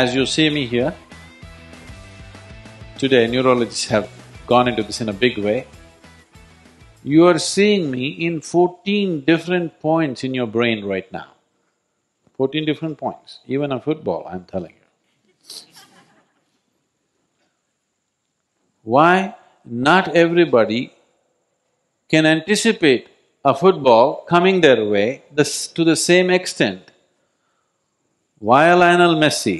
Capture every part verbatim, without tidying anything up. As you see me here, today neurologists have gone into this in a big way. You are seeing me in fourteen different points in your brain right now. Fourteen different points, even a football, I'm telling you. Why? Not everybody can anticipate a football coming their way this, to the same extent. Why Lionel Messi?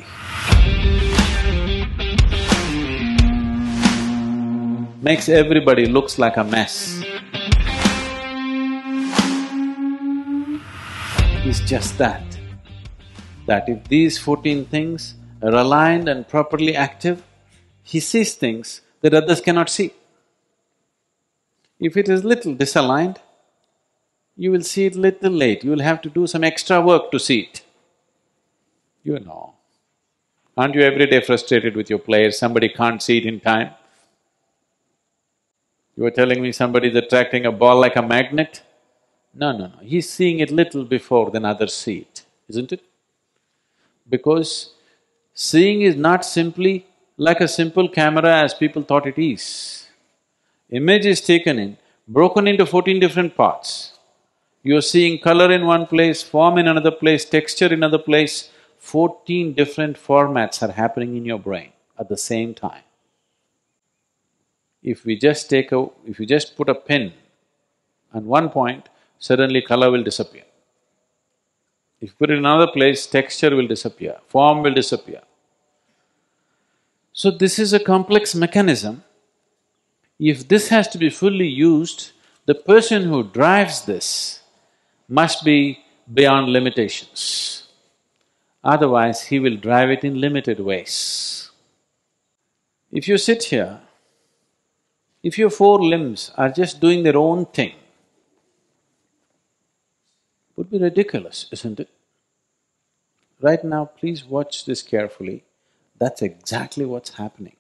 Makes everybody looks like a mess. It's just that, that if these fourteen things are aligned and properly active, he sees things that others cannot see. If it is little disaligned, you will see it little late, you will have to do some extra work to see it. You know, aren't you every day frustrated with your players, somebody can't see it in time? You are telling me somebody is attracting a ball like a magnet? No, no, no, he's seeing it little before than others see it, isn't it? Because seeing is not simply like a simple camera as people thought it is. Image is taken in, broken into fourteen different parts. You're seeing color in one place, form in another place, texture in another place. Fourteen different formats are happening in your brain at the same time. If we just take a… if you just put a pin on one point, suddenly color will disappear. If you put it in another place, texture will disappear, form will disappear. So this is a complex mechanism. If this has to be fully used, the person who drives this must be beyond limitations. Otherwise, he will drive it in limited ways. If you sit here, if your four limbs are just doing their own thing, it would be ridiculous, isn't it? Right now, please watch this carefully. That's exactly what's happening.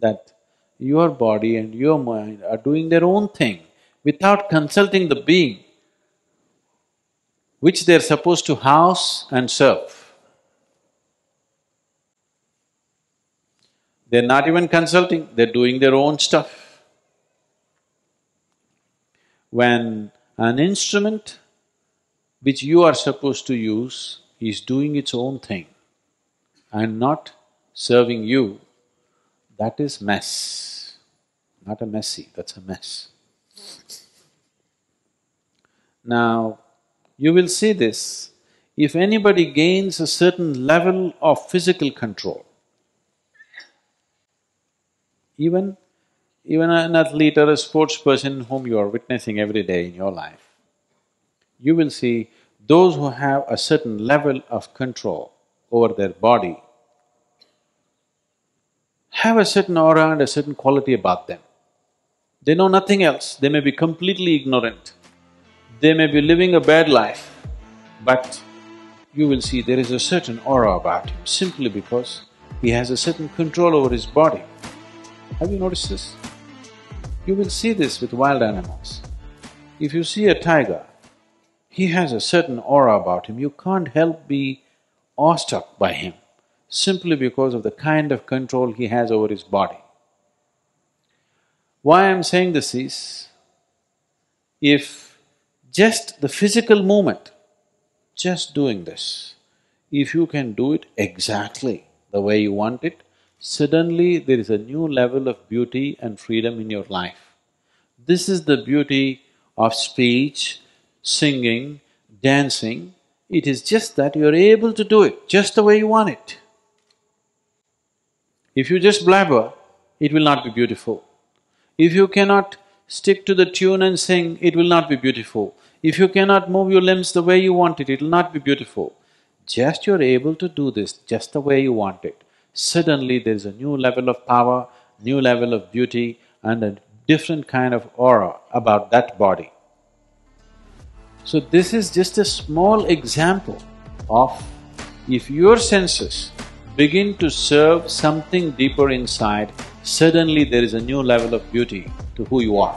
That your body and your mind are doing their own thing without consulting the being which they're supposed to house and serve. They're not even consulting, they're doing their own stuff. When an instrument which you are supposed to use is doing its own thing, and not serving you, that is mess. Not a messy, that's a mess. Now, you will see this, if anybody gains a certain level of physical control, even, even an athlete or a sports person whom you are witnessing every day in your life, you will see those who have a certain level of control over their body have a certain aura and a certain quality about them. They know nothing else, they may be completely ignorant, they may be living a bad life, but you will see there is a certain aura about him simply because he has a certain control over his body. Have you noticed this? You will see this with wild animals. If you see a tiger, he has a certain aura about him, you can't help be awestruck by him simply because of the kind of control he has over his body. Why I'm saying this is, if just the physical movement, just doing this, if you can do it exactly the way you want it, suddenly there is a new level of beauty and freedom in your life. This is the beauty of speech, singing, dancing. It is just that you are able to do it just the way you want it. If you just blabber, it will not be beautiful. If you cannot stick to the tune and sing, it will not be beautiful. If you cannot move your limbs the way you want it, it will not be beautiful. Just you are able to do this just the way you want it. Suddenly there is a new level of power, new level of beauty and a different kind of aura about that body. So this is just a small example of if your senses begin to serve something deeper inside, suddenly there is a new level of beauty to who you are.